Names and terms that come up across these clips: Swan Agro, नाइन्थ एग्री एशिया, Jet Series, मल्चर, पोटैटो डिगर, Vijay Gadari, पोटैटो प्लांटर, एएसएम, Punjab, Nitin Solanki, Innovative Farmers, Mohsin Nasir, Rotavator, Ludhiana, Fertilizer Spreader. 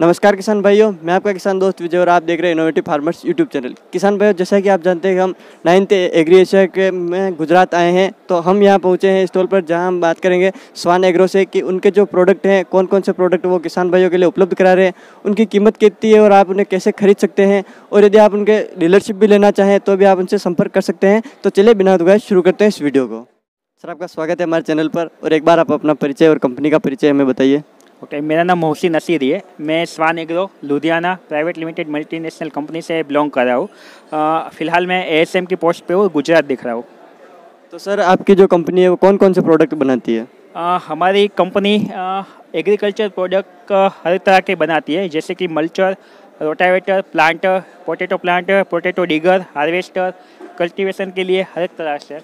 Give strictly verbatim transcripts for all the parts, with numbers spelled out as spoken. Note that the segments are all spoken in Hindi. नमस्कार किसान भाइयों, मैं आपका किसान दोस्त विजय और आप देख रहे हैं इनोवेटिव फार्मर्स यूट्यूब चैनल। किसान भाइयों, जैसा कि आप जानते हैं कि हम नाइन्थ एग्री एशिया के में गुजरात आए हैं, तो हम यहां पहुंचे हैं स्टॉल पर जहां हम बात करेंगे स्वान एग्रो से कि उनके जो प्रोडक्ट हैं, कौन कौन से प्रोडक्ट वो किसान भाइयों के लिए उपलब्ध करा रहे हैं, उनकी कीमत कितनी है और आप उन्हें कैसे खरीद सकते हैं, और यदि आप उनके डीलरशिप भी लेना चाहें तो भी आप उनसे संपर्क कर सकते हैं। तो चलिए बिना दुगाए शुरू करते हैं इस वीडियो को। सर, आपका स्वागत है हमारे चैनल पर, और एक बार आप अपना परिचय और कंपनी का परिचय हमें बताइए। ओके, मेरा नाम मोहसिन नसीर है। मैं स्वान agro Ludhiana private limited multinational company से बिलोंग कर रहा हूँ। फिलहाल मैं एएसएम की पोस्ट पे हूँ, गुजरात दिख रहा हूँ। तो सर, आपकी जो कंपनी है वो कौन कौन से प्रोडक्ट बनाती है? आ, हमारी कंपनी एग्रीकल्चर प्रोडक्ट हर तरह के बनाती है, जैसे कि मल्चर, rotavator, planter, पोटैटो प्लांटर, पोटैटो डिगर, harvester, cultivation के लिए हर तरह से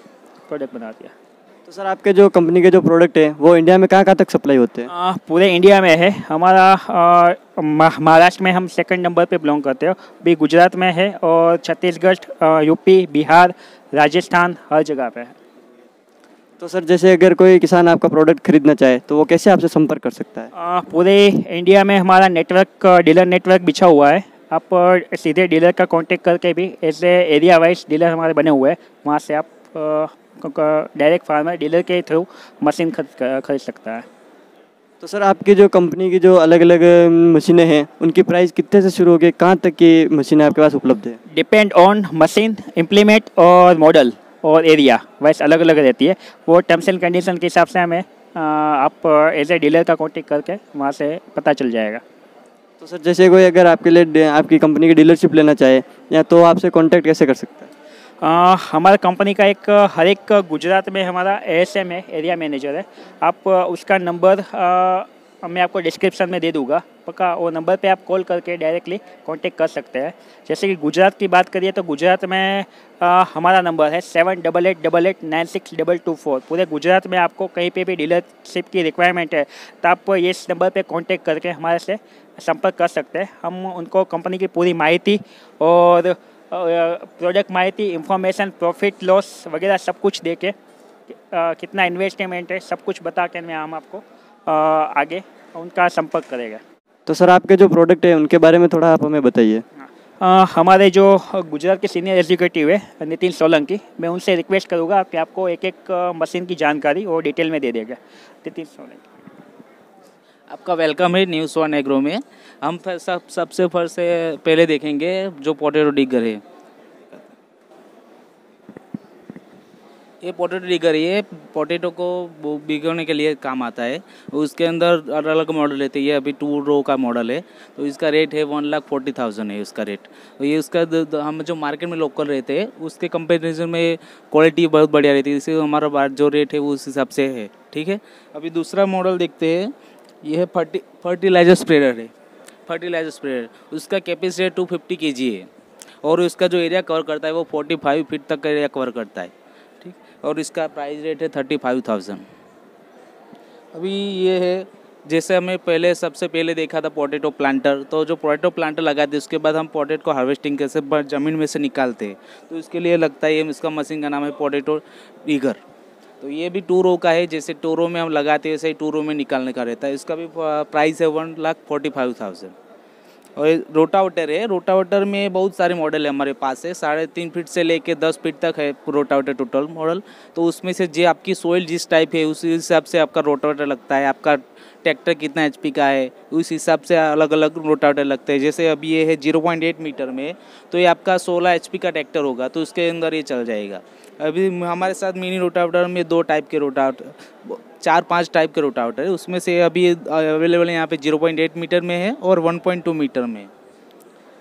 प्रोडक्ट बनाती है। तो सर, आपके जो कंपनी के जो प्रोडक्ट है वो इंडिया में कहाँ कहाँ तक सप्लाई होते हैं? आ, पूरे इंडिया में है। हमारा महाराष्ट्र में हम सेकंड नंबर पे बिलोंग करते हो, भी गुजरात में है, और छत्तीसगढ़, यूपी, बिहार, राजस्थान, हर जगह पे है। तो सर, जैसे अगर कोई किसान आपका प्रोडक्ट खरीदना चाहे तो वो कैसे आपसे संपर्क कर सकता है? आ, पूरे इंडिया में हमारा नेटवर्क, डीलर नेटवर्क बिछा हुआ है। आप सीधे डीलर का कॉन्टेक्ट करके भी, ऐसे एरिया वाइज डीलर हमारे बने हुए हैं, वहाँ से आप आ, डायरेक्ट फार्मर डीलर के थ्रू मशीन खरीद सकता है। तो सर, आपकी जो कंपनी की जो अलग अलग मशीनें हैं उनकी प्राइस कितने से शुरू हो गई, कहाँ तक की मशीनें आपके पास उपलब्ध है? डिपेंड ऑन मशीन, इम्प्लीमेंट और मॉडल और एरिया वाइज अलग अलग रहती है। वो टर्म्स एंड कंडीशन के हिसाब से हमें आप एज ए डीलर का कॉन्टेक्ट करके वहाँ से पता चल जाएगा। तो सर, जैसे कोई अगर आपके लिए, आपकी कंपनी की डीलरशिप लेना चाहे या तो आपसे कॉन्टेक्ट कैसे कर सकता है? आ, हमारा कंपनी का एक हर एक गुजरात में हमारा एएसएम है, एरिया मैनेजर है। आप उसका नंबर आ, मैं आपको डिस्क्रिप्शन में दे दूंगा पक्का। वो नंबर पे आप कॉल करके डायरेक्टली कांटेक्ट कर सकते हैं। जैसे कि गुजरात की बात करिए तो गुजरात में आ, हमारा नंबर है seven double eight double eight nine six double two four. पूरे गुजरात में आपको कहीं पे भी डीलरशिप की रिक्वायरमेंट है तो आप इस नंबर पे कांटेक्ट करके हमारे से संपर्क कर सकते हैं। हम उनको कंपनी की पूरी माहिती और प्रोडक्ट माहिती, इंफॉर्मेशन, प्रॉफिट लॉस वगैरह सब कुछ देके, कितना इन्वेस्टमेंट है सब कुछ बता के मैं हम आपको आगे उनका संपर्क करेगा। तो सर, आपके जो प्रोडक्ट है उनके बारे में थोड़ा आप हमें बताइए। हमारे जो गुजरात के सीनियर एग्जीक्यूटिव है नितिन सोलंकी, मैं उनसे रिक्वेस्ट करूँगा कि आपको एक एक मशीन की जानकारी वो डिटेल में दे देगा। नितिन सोलंकी, आपका वेलकम है न्यू स्वान एग्रो में। हम सब सबसे फर्स्ट से पहले देखेंगे जो पोटैटो डिगर है। ये पोटैटो डिगर, ये पोटैटो को भिगोने के लिए काम आता है। उसके अंदर अलग अलग मॉडल रहते हैं। ये अभी टू रो का मॉडल है, तो इसका रेट है वन लाख फोर्टी थाउजेंड है उसका रेट। ये उसका हम जो मार्केट में लोकल रहते हैं उसके कंपेरिजन में क्वालिटी बहुत बढ़िया रहती है, इसलिए हमारा जो रेट है वो उस हिसाब से है। ठीक है, अभी दूसरा मॉडल देखते हैं। यह है फर्टी फर्टिलाइजर स्प्रेडर है। फर्टिलाइजर स्प्रेडर, उसका capacity two fifty K G है, और उसका जो एरिया कवर करता है वो फोर्टी फाइव फीट तक का एरिया कवर करता है। ठीक, और इसका प्राइस रेट है थर्टी फाइव थाउजेंड। अभी ये है, जैसे हमें पहले सबसे पहले देखा था पोटैटो प्लांटर, तो जो पोटैटो प्लांटर लगाते हैं उसके बाद हम पोटैटो को हार्वेस्टिंग कैसे ज़मीन में से निकालते हैं, तो इसके लिए लगता है ये, इसका मशीन का नाम है पोटैटो डिगर। तो ये भी टू रो का है, जैसे टू रो में हम लगाते हैं वैसे ही टू रो में निकालने का रहता है। इसका भी प्राइस है one lakh forty five thousand. और रोटावेटर है, रोटावेटर में बहुत सारे मॉडल है हमारे पास है, साढ़े तीन फीट से लेके दस फीट तक है रोटावेटर टोटल मॉडल। तो उसमें से जो आपकी सोइल जिस टाइप है उस हिसाब से आपका रोटावेटर लगता है। आपका ट्रैक्टर कितना एचपी का है उस हिसाब से अलग अलग रोटावेटर लगते हैं। जैसे अभी ये है जीरो पॉइंट एट मीटर में, तो ये आपका सोलह एचपी का ट्रैक्टर होगा, तो उसके अंदर ये चल जाएगा। अभी हमारे साथ मिनी रोटावेटर में दो टाइप के रोटावेटर, चार पांच टाइप के रोटावेटर है, उसमें से अभी अवेलेबल यहाँ पे जीरो पॉइंट एट मीटर में है और वन पॉइंट टू मीटर में।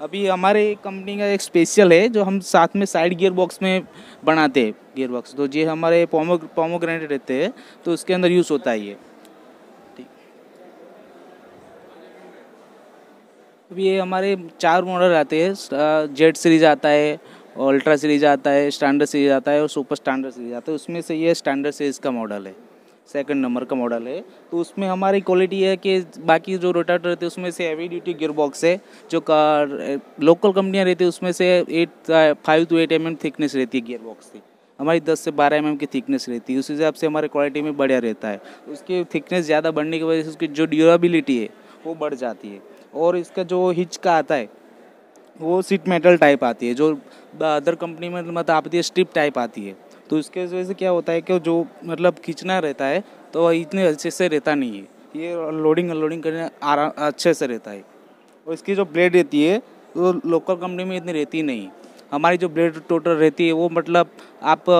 अभी हमारे कंपनी का एक स्पेशल है जो हम साथ में साइड गियर बॉक्स में बनाते हैं। गियर बॉक्स तो ये हमारे पोमो पोमोग्रेनेट रहते हैं, तो उसके अंदर यूज़ होता है ये। अभी ये हमारे चार मॉडल आते हैं, जेट सीरीज आता है, अल्ट्रा सीरीज आता है, स्टैंडर्ड सीरीज आता है और सुपर स्टैंडर्ड सीरीज आता है। उसमें से ये स्टैंडर्ड सीरीज का मॉडल है, सेकंड नंबर का मॉडल है। तो उसमें हमारी क्वालिटी है कि बाकी जो रोटावेटर रहते हैं उसमें से हैवी ड्यूटी गियर बॉक्स है, जो कार लोकल कंपनियां रहती है उसमें से eight five to eight M M thickness रहती है गियर बॉक्स की। हमारी दस से बारह एम एम की थिकनेस रहती है, उस हिसाब से हमारे क्वालिटी में बढ़िया रहता है। उसकी थिकनेस ज़्यादा बढ़ने की वजह से उसकी जो ड्यूरेबिलिटी है वो बढ़ जाती है। और इसका जो हिच का आता है वो सीट मेटल टाइप आती है, जो अदर कंपनी में मतलब आती है स्ट्रिप टाइप आती है। तो इसके वजह से क्या होता है कि जो मतलब खींचना रहता है तो इतने अच्छे से रहता नहीं है, ये लोडिंग अनलोडिंग करने आराम अच्छे से रहता है। और इसकी जो ब्लेड रहती है वो तो लोकल कंपनी में इतनी रहती नहीं, हमारी जो ब्लेड टोटल रहती है वो मतलब आप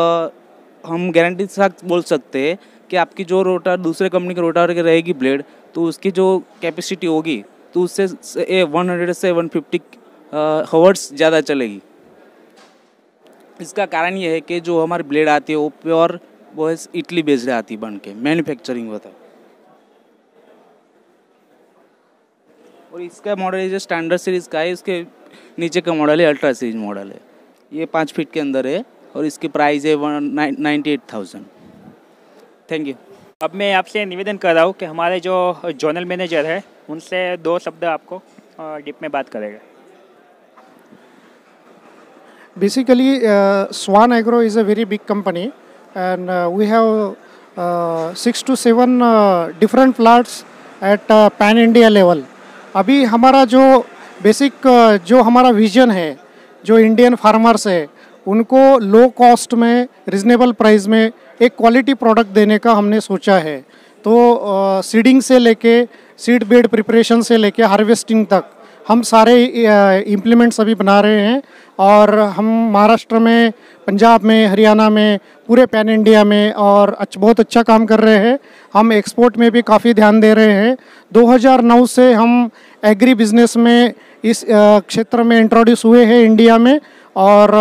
हम गारंटी के साथ बोल सकते हैं कि आपकी जो रोटर दूसरे कंपनी के रोटर की रहेगी ब्लेड, तो उसकी जो कैपेसिटी होगी तो उससे सौ से एक सौ पचास हवर्स ज़्यादा चलेगी। इसका कारण यह है कि जो हमारी ब्लेड आती है वो प्योर वो इटली बेस्ड आती है, बन के मैन्युफैक्चरिंग होता है। और इसका मॉडल ये जो स्टैंडर्ड सीरीज़ का है, इसके नीचे का मॉडल है अल्ट्रा सीरीज मॉडल है, ये पाँच फीट के अंदर है और इसकी प्राइस है one ninety eight thousand. Thank you. अब मैं आपसे निवेदन कर रहा हूँ कि हमारे जो जोनल मैनेजर है उनसे दो शब्द आपको डिप में बात करेगा। Basically swan agro is a very big company and we have six to seven different plants at pan India level. अभी हमारा जो बेसिक uh, जो हमारा विजन है, जो इंडियन फार्मर्स है उनको लो कॉस्ट में रिजनेबल प्राइस में एक क्वालिटी प्रोडक्ट देने का हमने सोचा है। तो सीडिंग uh, से लेके सीड बेड प्रिपरेशन से लेके हार्वेस्टिंग तक हम सारे इम्प्लीमेंट्स uh, अभी बना रहे हैं और हम महाराष्ट्र में, पंजाब में, हरियाणा में, पूरे पैन इंडिया में और अच्छा बहुत अच्छा काम कर रहे हैं। हम एक्सपोर्ट में भी काफ़ी ध्यान दे रहे हैं। दो हज़ार नौ से हम एग्री बिजनेस में इस क्षेत्र में इंट्रोड्यूस हुए हैं इंडिया में और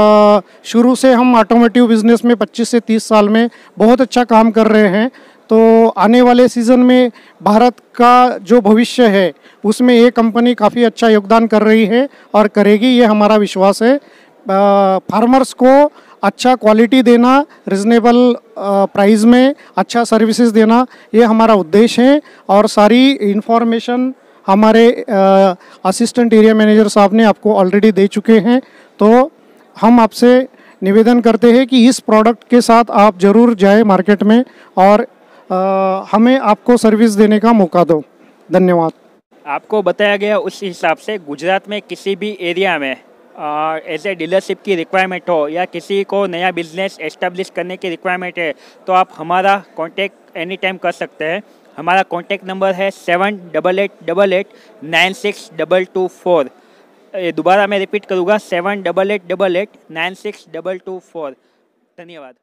शुरू से हम ऑटोमोटिव बिजनेस में पच्चीस से तीस साल में बहुत अच्छा काम कर रहे हैं। तो आने वाले सीज़न में भारत का जो भविष्य है उसमें ये कंपनी काफ़ी अच्छा योगदान कर रही है और करेगी, ये हमारा विश्वास है। फार्मर्स को अच्छा क्वालिटी देना, रिजनेबल प्राइस में अच्छा सर्विसेज देना, ये हमारा उद्देश्य है। और सारी इन्फॉर्मेशन हमारे असिस्टेंट एरिया मैनेजर साहब ने आपको ऑलरेडी दे चुके हैं। तो हम आपसे निवेदन करते हैं कि इस प्रोडक्ट के साथ आप ज़रूर जाए मार्केट में और आ, हमें आपको सर्विस देने का मौका दो। धन्यवाद। आपको बताया गया उस हिसाब से गुजरात में किसी भी एरिया में एज ए डीलरशिप की रिक्वायरमेंट हो या किसी को नया बिजनेस एस्टेब्लिश करने की रिक्वायरमेंट है तो आप हमारा कांटेक्ट एनी टाइम कर सकते हैं। हमारा कांटेक्ट नंबर है seven double eight double eight nine six double two four. दोबारा मैं रिपीट करूँगा seven double eight double eight nine six double two four. धन्यवाद।